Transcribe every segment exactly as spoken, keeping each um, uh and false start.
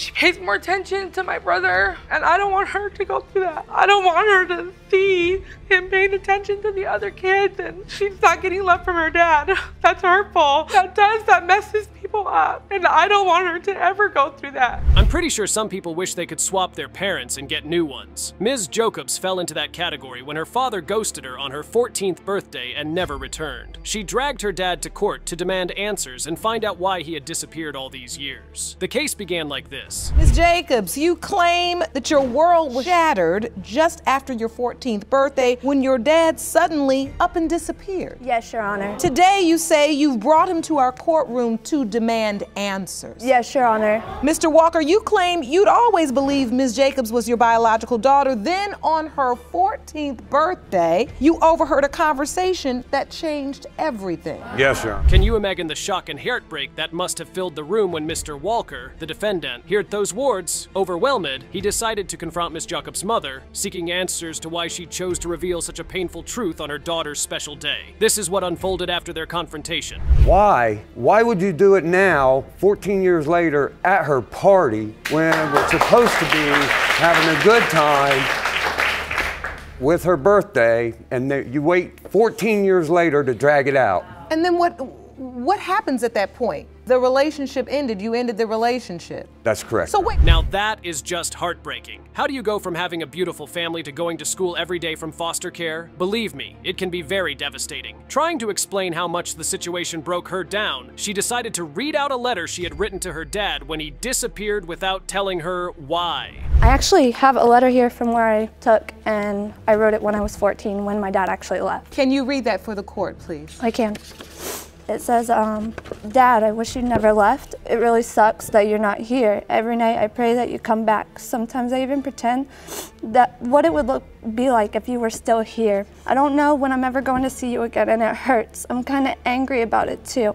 She pays more attention to my brother, and I don't want her to go through that. I don't want her to see him paying attention to the other kids, and she's not getting love from her dad. That's hurtful. That does, that messes people up, and I don't want her to ever go through that. I'm pretty sure some people wish they could swap their parents and get new ones. Miz Jacobs fell into that category when her father ghosted her on her fourteenth birthday and never returned. She dragged her dad to court to demand answers and find out why he had disappeared all these years. The case began like this. Miz Jacobs, you claim that your world was shattered just after your fourteenth birthday when your dad suddenly up and disappeared. Yes, Your Honor. Today you say you've brought him to our courtroom to demand answers. Yes, Your Honor. Mister Walker, you claim you'd always believed Miz Jacobs was your biological daughter. Then on her fourteenth birthday, you overheard a conversation that changed everything. Yes, Your Honor. Can you imagine the shock and heartbreak that must have filled the room when Mister Walker, the defendant, heard those words? Overwhelmed, he decided to confront Miz Jacobs' mother, seeking answers to why she chose to reveal such a painful truth on her daughter's special day. This is what unfolded after their confrontation. Why? Why would you do it now, fourteen years later, at her party, when we're supposed to be having a good time with her birthday, and you wait fourteen years later to drag it out? And then what, what happens at that point? The relationship ended. You ended the relationship. That's correct. So wait. Now that is just heartbreaking. How do you go from having a beautiful family to going to school every day from foster care? Believe me, it can be very devastating. Trying to explain how much the situation broke her down, she decided to read out a letter she had written to her dad when he disappeared without telling her why. I actually have a letter here from where I took, and I wrote it when I was fourteen, when my dad actually left. Can you read that for the court, please? I can. It says, um, Dad, I wish you never left. It really sucks that you're not here. Every night I pray that you come back. Sometimes I even pretend that what it would look be like if you were still here. I don't know when I'm ever going to see you again, and it hurts. I'm kind of angry about it too.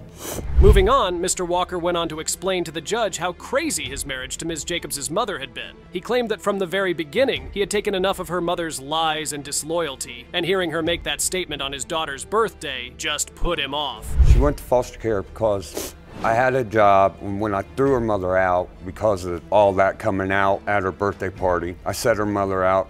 Moving on, Mister Walker went on to explain to the judge how crazy his marriage to Miz Jacobs' mother had been. He claimed that from the very beginning, he had taken enough of her mother's lies and disloyalty, and hearing her make that statement on his daughter's birthday just put him off. She went to foster care because I had a job, and when I threw her mother out because of all that coming out at her birthday party, I set her mother out.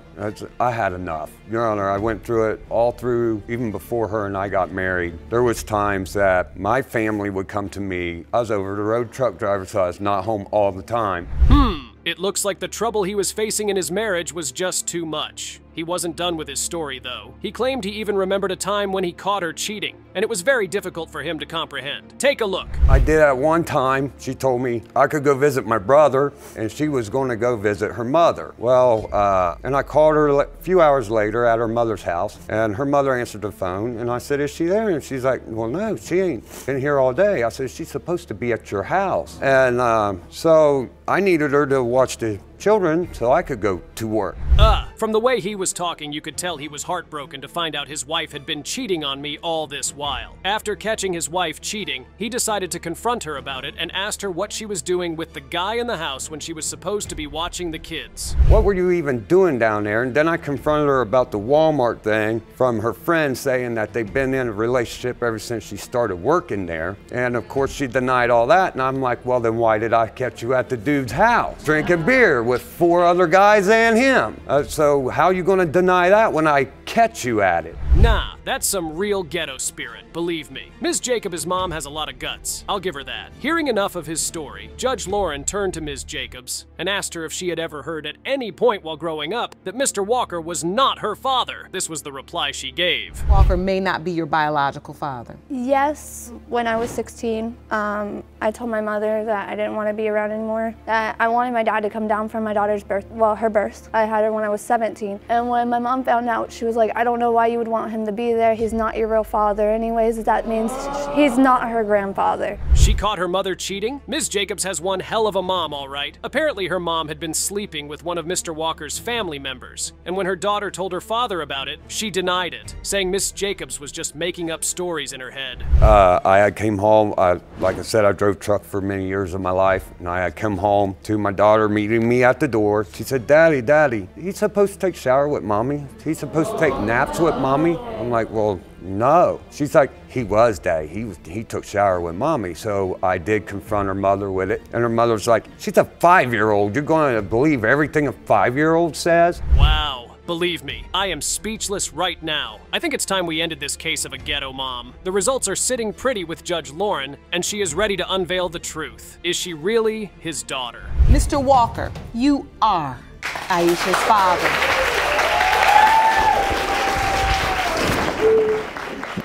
I had enough. Your Honor, I went through it all through, even before her and I got married. There was times that my family would come to me. I was over the road truck driver, so I was not home all the time. Hmm. It looks like the trouble he was facing in his marriage was just too much. He wasn't done with his story, though. He claimed he even remembered a time when he caught her cheating, and it was very difficult for him to comprehend. Take a look. I did at one time. She told me I could go visit my brother, and she was going to go visit her mother. Well, uh, and I called her a few hours later at her mother's house, and her mother answered the phone, and I said, "Is she there?" And she's like, "Well, no, she ain't been here all day." I said, "She's supposed to be at your house." And um, so I needed her to watch the children so I could go to work. Ah, uh, from the way he was talking, you could tell he was heartbroken to find out his wife had been cheating on me all this while. After catching his wife cheating, he decided to confront her about it and asked her what she was doing with the guy in the house when she was supposed to be watching the kids. What were you even doing down there? And then I confronted her about the Walmart thing from her friend saying that they've been in a relationship ever since she started working there. And of course she denied all that, and I'm like, well then why did I catch you at the dude's house drinking beer with four other guys and him? Uh, so how you gonna deny that when I catch you at it? Nah, that's some real ghetto spirit, believe me. Miz Jacobs' mom has a lot of guts, I'll give her that. Hearing enough of his story, Judge Lauren turned to Miz Jacobs and asked her if she had ever heard at any point while growing up that Mister Walker was not her father. This was the reply she gave. Walker may not be your biological father. Yes, when I was sixteen, um, I told my mother that I didn't want to be around anymore, that I wanted my dad to come down for my daughter's birth, well, her birth. I had her when I was seventeen, and when my mom found out, she was like, I don't know why you would want him to be there. He's not your real father anyways. That means he's not her grandfather. She caught her mother cheating? Miz Jacobs has one hell of a mom, all right. Apparently her mom had been sleeping with one of Mister Walker's family members, and when her daughter told her father about it, she denied it, saying Miz Jacobs was just making up stories in her head. Uh, I came home, I, like I said, I drove truck for many years of my life, and I had come home to my daughter meeting me at the door. She said, Daddy, Daddy, he's supposed to take a shower with Mommy? He's supposed to take naps with Mommy? Mommy? I'm like, well, no. She's like, he was daddy. He was, he took shower with Mommy. So I did confront her mother with it. And her mother's like, she's a five-year-old. You're going to believe everything a five-year-old says? Wow. Believe me, I am speechless right now. I think it's time we ended this case of a ghetto mom. The results are sitting pretty with Judge Lauren, and she is ready to unveil the truth. Is she really his daughter? Mister Walker, you are Aisha's father.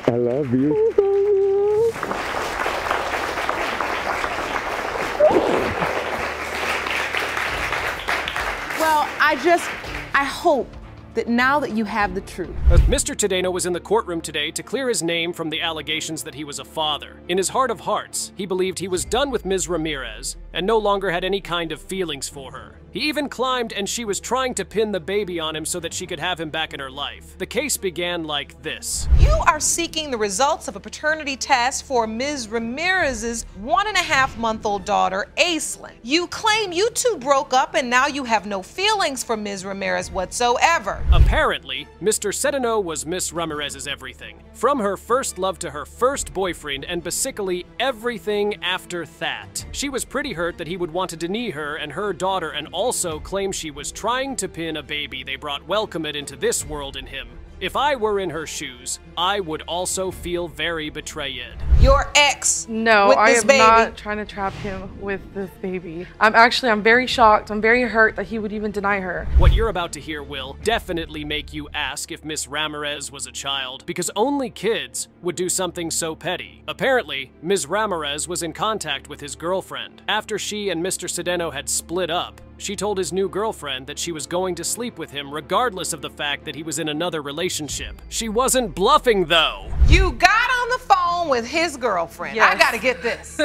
I love you. Well, I just, I hope that now that you have the truth. Mister Cedeno was in the courtroom today to clear his name from the allegations that he was a father. In his heart of hearts, he believed he was done with Miz Ramirez and no longer had any kind of feelings for her. He even climbed and she was trying to pin the baby on him so that she could have him back in her life. The case began like this. You are seeking the results of a paternity test for Miz Ramirez's one and a half month old daughter, Aislin. You claim you two broke up and now you have no feelings for Miz Ramirez whatsoever. Apparently, Mister Cedeno was Miz Ramirez's everything. From her first love to her first boyfriend and basically everything after that. She was pretty hurt that he would want to deny her and her daughter and all also claims she was trying to pin a baby they brought welcomed into this world in him. If I were in her shoes, I would also feel very betrayed. Your ex No, with I this am baby. Not trying to trap him with this baby. I'm actually, I'm very shocked. I'm very hurt that he would even deny her. What you're about to hear will definitely make you ask if Miz Ramirez was a child, because only kids would do something so petty. Apparently, Miz Ramirez was in contact with his girlfriend. After she and Mister Cedeno had split up, she told his new girlfriend that she was going to sleep with him regardless of the fact that he was in another relationship. She wasn't bluffing though. You got on the phone with his girlfriend. Yes. I gotta get this.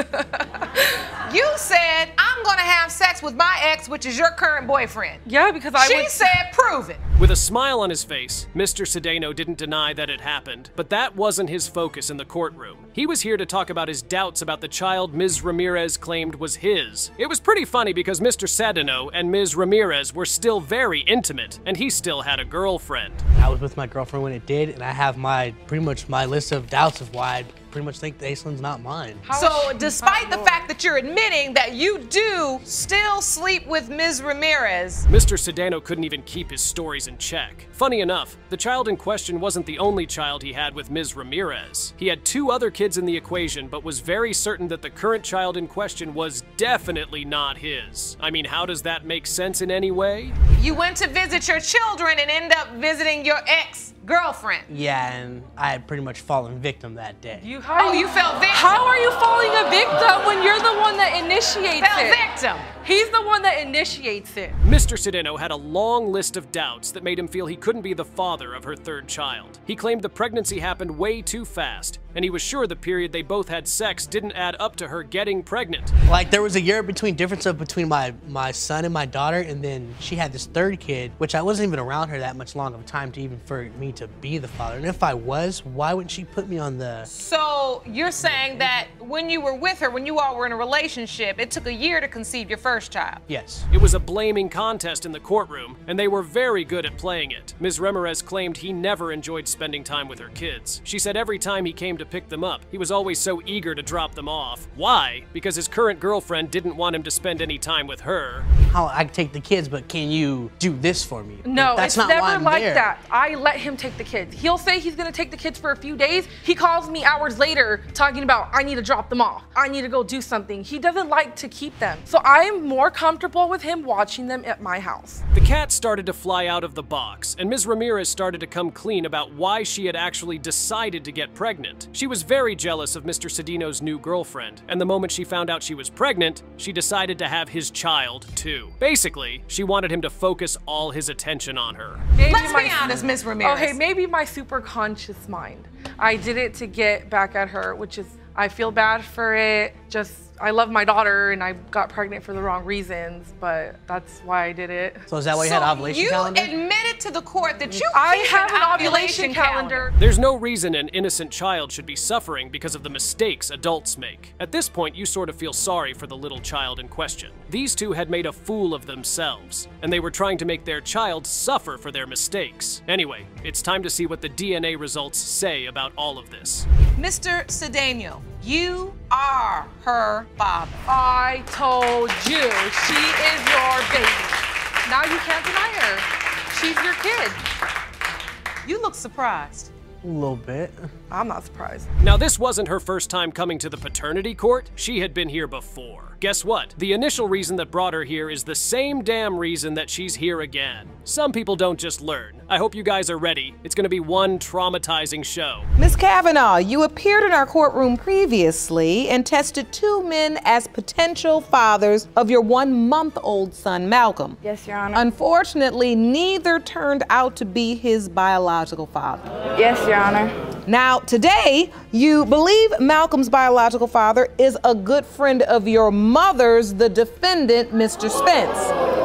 You said, I'm gonna have sex with my ex, which is your current boyfriend. Yeah, because I She would... said, prove it. With a smile on his face, Mister Cedeno didn't deny that it happened, but that wasn't his focus in the courtroom. He was here to talk about his doubts about the child Miz Ramirez claimed was his. It was pretty funny because Mister Cedeno and Miz Ramirez were still very intimate, and he still had a girlfriend. I was with my girlfriend when it did, and I have my pretty much my list of doubts of why I pretty much think Aislin's not mine. How so despite the fact that you're admitting that you do still sleep with Miz Ramirez. Mister Cedeno couldn't even keep his stories in check. Funny enough, the child in question wasn't the only child he had with Miz Ramirez. He had two other kids in the equation, but was very certain that the current child in question was definitely not his. I mean, how does that make sense in any way? You went to visit your children and end up visiting your ex girlfriend. Yeah, and I had pretty much fallen victim that day. You, how oh, you, you fell victim? How are you falling a victim when you're the one that initiates fell it? Fell victim. He's the one that initiates it. Mister Cedeno had a long list of doubts that made him feel he couldn't be the father of her third child. He claimed the pregnancy happened way too fast, and he was sure the period they both had sex didn't add up to her getting pregnant. Like, there was a year between difference of between my, my son and my daughter, and then she had this third kid, which I wasn't even around her that much long of a time to even for me to be the father. And if I was, why wouldn't she put me on the... So you're saying that when you were with her, when you all were in a relationship, it took a year to conceive your first child. Yes. It was a blaming contest in the courtroom, and they were very good at playing it. Miz Ramirez claimed he never enjoyed spending time with her kids. She said every time he came to pick them up, he was always so eager to drop them off. Why? Because his current girlfriend didn't want him to spend any time with her. How I take the kids, but can you do this for me? No, that's not why I'm there. It's never like that. I let him take the kids. He'll say he's gonna take the kids for a few days. He calls me hours later talking about, I need to drop them off. I need to go do something. He doesn't like to keep them. So I'm more comfortable with him watching them at my house. The cat started to fly out of the box, and Miz Ramirez started to come clean about why she had actually decided to get pregnant. She was very jealous of Mister Cedeno's new girlfriend, and the moment she found out she was pregnant, she decided to have his child too. Basically, she wanted him to focus all his attention on her. Maybe Let's my, be honest, Miz Ramirez. Okay, maybe my super conscious mind. I did it to get back at her, which is, I feel bad for it, just I love my daughter and I got pregnant for the wrong reasons, but that's why I did it. So is that why you so had an ovulation calendar? So you admitted to the court that you I have an ovulation, ovulation calendar. calendar. There's no reason an innocent child should be suffering because of the mistakes adults make. At this point, you sort of feel sorry for the little child in question. These two had made a fool of themselves, and they were trying to make their child suffer for their mistakes. Anyway, it's time to see what the D N A results say about all of this. Mister Cedeno, you are her father. I told you, she is your baby. Now you can't deny her. She's your kid. You look surprised. A little bit. I'm not surprised. Now, this wasn't her first time coming to the paternity court. She had been here before. Guess what? The initial reason that brought her here is the same damn reason that she's here again. Some people don't just learn. I hope you guys are ready. It's gonna be one traumatizing show. Miz Kavanaugh, you appeared in our courtroom previously and tested two men as potential fathers of your one-month-old son, Malcolm. Yes, Your Honor. Unfortunately, neither turned out to be his biological father. Yes, Your Honor. Honor. Now, today, you believe Malcolm's biological father is a good friend of your mother's, the defendant, Mister Spence.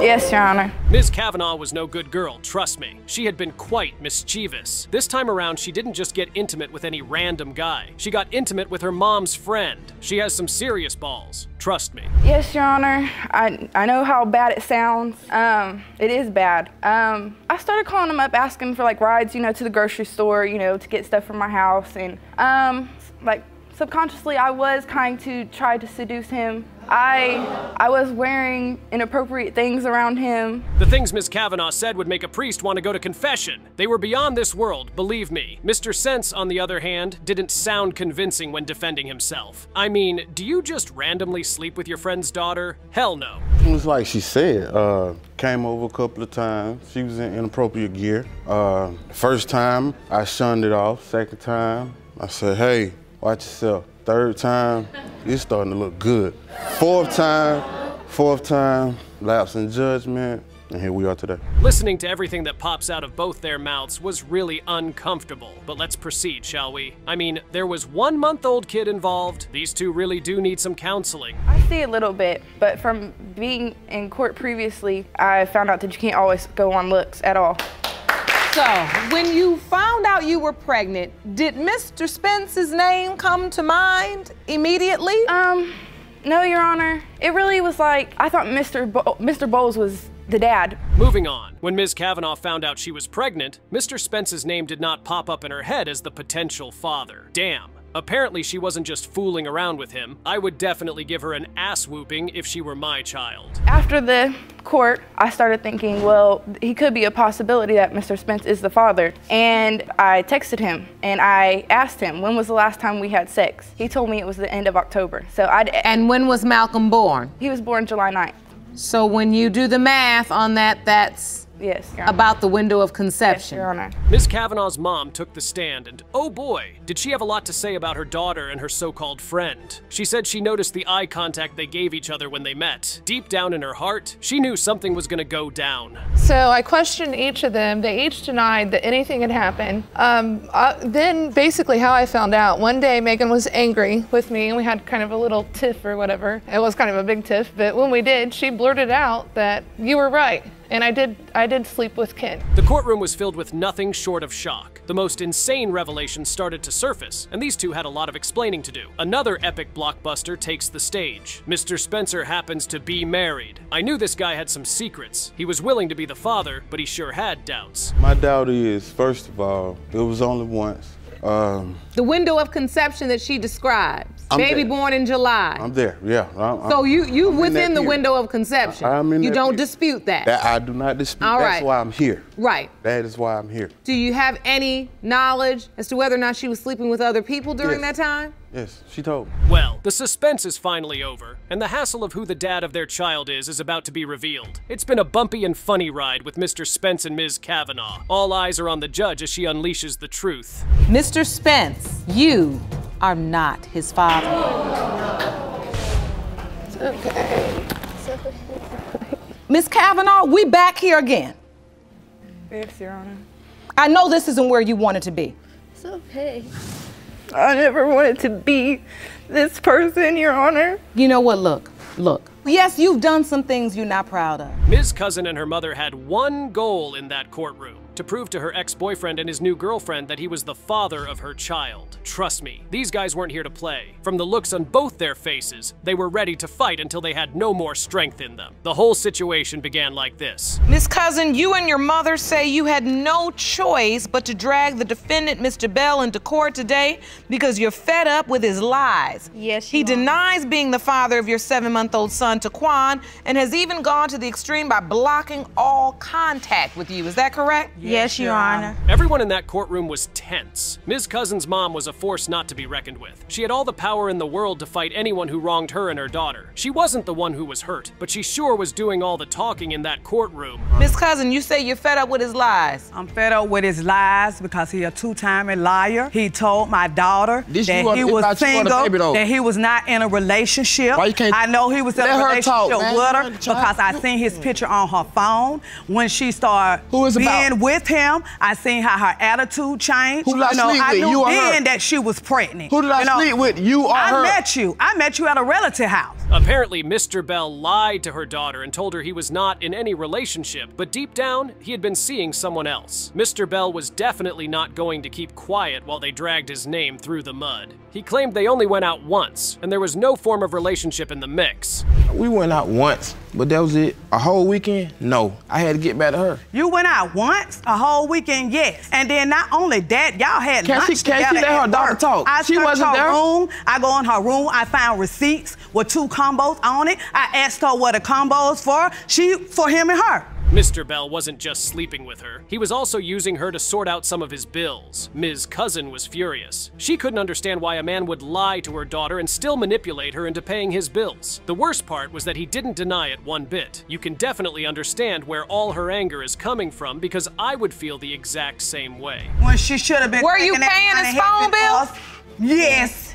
Yes, Your Honor. Miz Kavanaugh was no good girl, trust me. She had been quite mischievous. This time around, she didn't just get intimate with any random guy. She got intimate with her mom's friend. She has some serious balls, trust me. Yes, Your Honor. I, I know how bad it sounds. Um, it is bad. Um, I started calling him up, asking for like rides, you know, to the grocery store, you know, to get stuff from my house, and um, like subconsciously I was trying to try to seduce him. I I was wearing inappropriate things around him. The things Miz Kavanaugh said would make a priest want to go to confession. They were beyond this world, believe me. Mister Sense, on the other hand, didn't sound convincing when defending himself. I mean, do you just randomly sleep with your friend's daughter? Hell no. It was like she said, uh, came over a couple of times. She was in inappropriate gear. Uh, first time, I shunned it off. Second time, I said, hey, watch yourself. Third time, it's starting to look good. Fourth time, fourth time, lapse in judgment, and here we are today. Listening to everything that pops out of both their mouths was really uncomfortable, but let's proceed, shall we? I mean, there was one month-old kid involved. These two really do need some counseling. I see a little bit, but from being in court previously, I found out that you can't always go on looks at all. So, when you found out you were pregnant, did Mister Spence's name come to mind immediately? Um, no, Your Honor. It really was like, I thought Mister Bo- Mister Bowles was the dad. Moving on. When Miz Kavanaugh found out she was pregnant, Mister Spence's name did not pop up in her head as the potential father. Damn. Apparently, she wasn't just fooling around with him. I would definitely give her an ass whooping if she were my child. After the court, I started thinking, well, he could be a possibility that Mister Spence is the father. And I texted him and I asked him, when was the last time we had sex? He told me it was the end of October. So I. And when was Malcolm born? He was born July ninth. So when you do the math on that, that's... Yes, Your Honor. About the window of conception. Yes, Your Honor. Miz Kavanaugh's mom took the stand and, oh boy, did she have a lot to say about her daughter and her so-called friend. She said she noticed the eye contact they gave each other when they met. Deep down in her heart, she knew something was gonna go down. So I questioned each of them. They each denied that anything had happened. Um, uh, then basically how I found out, one day Megan was angry with me and we had kind of a little tiff or whatever. It was kind of a big tiff, but when we did, she blurted out that you were right. And I did, I did sleep with Ken. The courtroom was filled with nothing short of shock. The most insane revelations started to surface, and these two had a lot of explaining to do. Another epic blockbuster takes the stage. Mister Spencer happens to be married. I knew this guy had some secrets. He was willing to be the father, but he sure had doubts. My doubt is, first of all, it was only once. Um, the window of conception that she describes. I'm Baby there. born in July. I'm there, yeah. I'm, so you, you I'm within the period. window of conception. I, I'm in you don't period. dispute that. that. I do not dispute. All right. That's why I'm here. Right. That is why I'm here. Do you have any knowledge as to whether or not she was sleeping with other people during yes. that time? Yes, she told me. Well, the suspense is finally over, and the hassle of who the dad of their child is is about to be revealed. It's been a bumpy and funny ride with Mister Spence and Miz Kavanaugh. All eyes are on the judge as she unleashes the truth. Mister Spence, you are not his father. It's okay. It's okay. Miz Kavanaugh, we back here again. Yes, Your Honor. I know this isn't where you wanted to be. It's okay. I never wanted to be this person, Your Honor. You know what, look, look. Yes, you've done some things you're not proud of. Miz Cousin and her mother had one goal in that courtroom: to prove to her ex-boyfriend and his new girlfriend that he was the father of her child. Trust me, these guys weren't here to play. From the looks on both their faces, they were ready to fight until they had no more strength in them. The whole situation began like this. Miz Cousin, you and your mother say you had no choice but to drag the defendant, Mister Bell, into court today because you're fed up with his lies. Yes, He are. denies being the father of your seven-month-old son, Taquan, and has even gone to the extreme by blocking all contact with you. Is that correct? Yes, Your Honor. Everyone in that courtroom was tense. Miz Cousin's mom was a force not to be reckoned with. She had all the power in the world to fight anyone who wronged her and her daughter. She wasn't the one who was hurt, but she sure was doing all the talking in that courtroom. Miz Cousin, you say you're fed up with his lies. I'm fed up with his lies because he a two-time liar. He told my daughter this that are, he was single, baby, that he was not in a relationship. Why you can't I know he was in a relationship talk, with her because I seen his picture on her phone when she started who is being about? with With him, I seen how her attitude changed. Who did I you know, sleep I with? Knew you or then her? That she was pregnant. Who did I you know, sleep with? You or I her? I met you. I met you at a relative house. Apparently, Mister Bell lied to her daughter and told her he was not in any relationship, but deep down, he had been seeing someone else. Mister Bell was definitely not going to keep quiet while they dragged his name through the mud. He claimed they only went out once, and there was no form of relationship in the mix. We went out once, but that was it. A whole weekend? No. I had to get back to her. You went out once? A whole weekend? Yes. And then not only that, y'all had can't lunch she, together. Can't she let her daughter talk? I she wasn't there. Room. I go in her room. I found receipts with two combos on it. I asked her what a combo is for. She, for him and her. Mister Bell wasn't just sleeping with her. He was also using her to sort out some of his bills. Miz Cousin was furious. She couldn't understand why a man would lie to her daughter and still manipulate her into paying his bills. The worst part was that he didn't deny it one bit. You can definitely understand where all her anger is coming from because I would feel the exact same way. Well, she should have been- Were you paying his phone bill? Yes.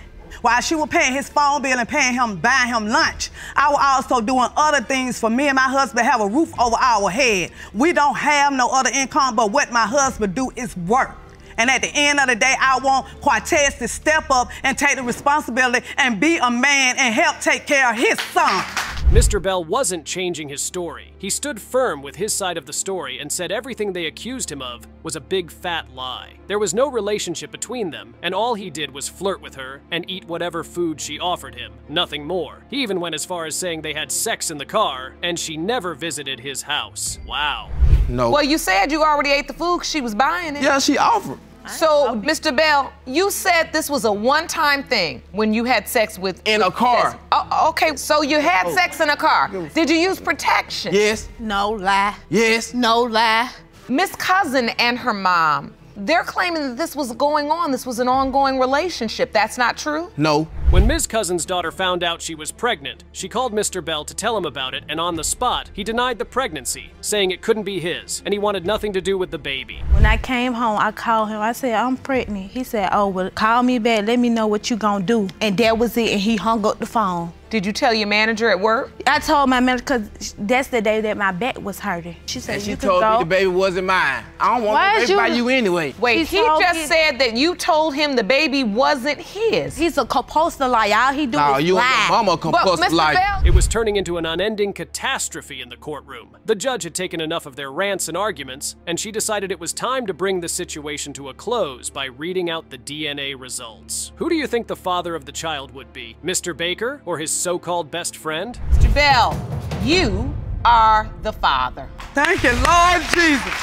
While she was paying his phone bill and paying him, buying him lunch, I was also doing other things for me and my husband have a roof over our head. We don't have no other income, but what my husband do is work. And at the end of the day, I want Quartez to step up and take the responsibility and be a man and help take care of his son. Mister Bell wasn't changing his story. He stood firm with his side of the story and said everything they accused him of was a big fat lie. There was no relationship between them, and all he did was flirt with her and eat whatever food she offered him, nothing more. He even went as far as saying they had sex in the car, and she never visited his house. Wow. No. Well, you said you already ate the food because she was buying it. Yeah, she offered. So, Mister Bell, you said this was a one-time thing when you had sex with... In a car. Oh, okay, so you had oh. sex in a car. Did you use protection? Yes. No lie. Yes. No lie. Miss Cousin and her mom, they're claiming that this was going on. This was an ongoing relationship. That's not true? No. When Miz Cousin's daughter found out she was pregnant, she called Mister Bell to tell him about it, and on the spot, he denied the pregnancy, saying it couldn't be his, and he wanted nothing to do with the baby. When I came home, I called him. I said, I'm pregnant. He said, oh, well, call me back. Let me know what you gonna do. And that was it, and he hung up the phone. Did you tell your manager at work? I told my manager, because that's the day that my back was hurting. She said, you could go. She told me the baby wasn't mine. I don't want the baby by you anyway. Wait, he just said that you told him the baby wasn't his. He's a compulsive liar. All he do is lie. No, you and your mama compulsive liar. It was turning into an unending catastrophe in the courtroom. The judge had taken enough of their rants and arguments, and she decided it was time to bring the situation to a close by reading out the D N A results. Who do you think the father of the child would be? Mister Baker or his so-called best friend? Mister Bell, you are the father. Thank you, Lord Jesus.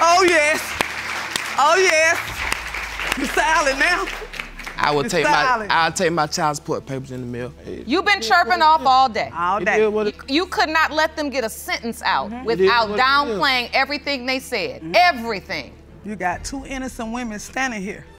Oh, yes. Oh, yes. You're silent now. I will take my, I'll take my child support papers in the mail. You've been chirping off all day. All day. You, you could not let them get a sentence out mm-hmm. without downplaying everything they said. Mm-hmm. Everything. You got two innocent women standing here.